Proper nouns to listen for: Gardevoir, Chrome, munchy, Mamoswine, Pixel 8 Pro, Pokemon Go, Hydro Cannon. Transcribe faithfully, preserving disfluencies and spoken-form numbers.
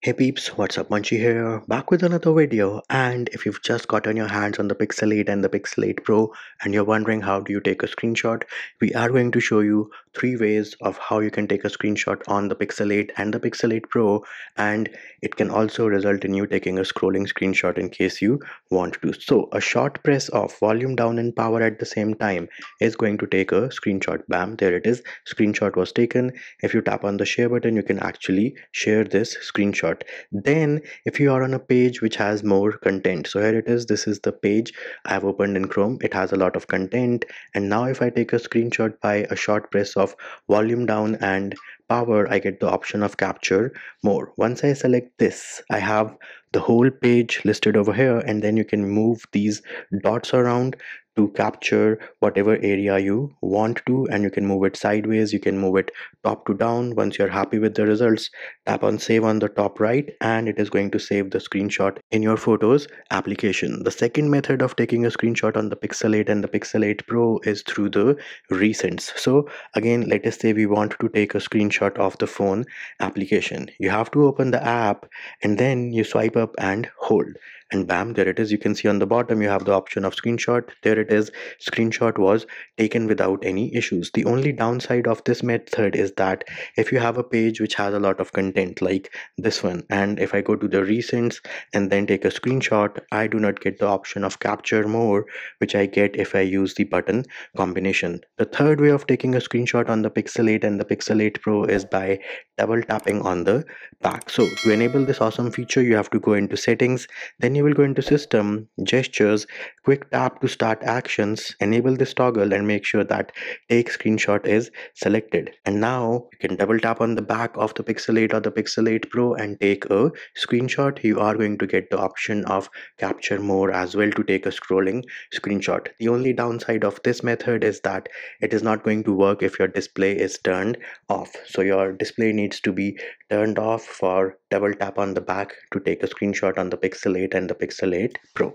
Hey peeps, what's up, Munchy here, back with another video. And if you've just gotten your hands on the Pixel eight and the Pixel eight Pro and you're wondering how do you take a screenshot, we are going to show you three ways of how you can take a screenshot on the Pixel eight and the Pixel eight Pro, and it can also result in you taking a scrolling screenshot in case you want to. So a short press of volume down and power at the same time is going to take a screenshot. Bam, there it is, screenshot was taken. If you tap on the share button, you can actually share this screenshot. Then if you are on a page which has more content, so here it is, this is the page I've opened in Chrome, it has a lot of content. And now if I take a screenshot by a short press of volume down and power, I get the option of capture more. Once I select this, I have the whole page listed over here, and then you can move these dots around to capture whatever area you want to, and you can move it sideways, you can move it top to down. Once you're happy with the results, tap on save on the top right, and it is going to save the screenshot in your Photos application. The second method of taking a screenshot on the Pixel eight and the Pixel eight Pro is through the recents. So again, let us say we want to take a screenshot of the phone application. You have to open the app and then you swipe up and hold, and bam, there it is. You can see on the bottom you have the option of screenshot. There it is, screenshot was taken without any issues. The only downside of this method is that if you have a page which has a lot of content like this one, and if I go to the recents and then take a screenshot, I do not get the option of capture more, which I get if I use the button combination. The third way of taking a screenshot on the Pixel eight and the Pixel eight Pro is by double tapping on the back. So to enable this awesome feature, you have to go into settings, then you will go into system, gestures, quick tap to start actions, enable this toggle and make sure that take screenshot is selected. And now you can double tap on the back of the Pixel eight or the Pixel eight Pro and take a screenshot. You are going to get the option of capture more as well to take a scrolling screenshot. The only downside of this method is that it is not going to work if your display is turned off. So your display needs to be turned off for double tap on the back to take a screenshot on the Pixel eight and the Pixel eight Pro.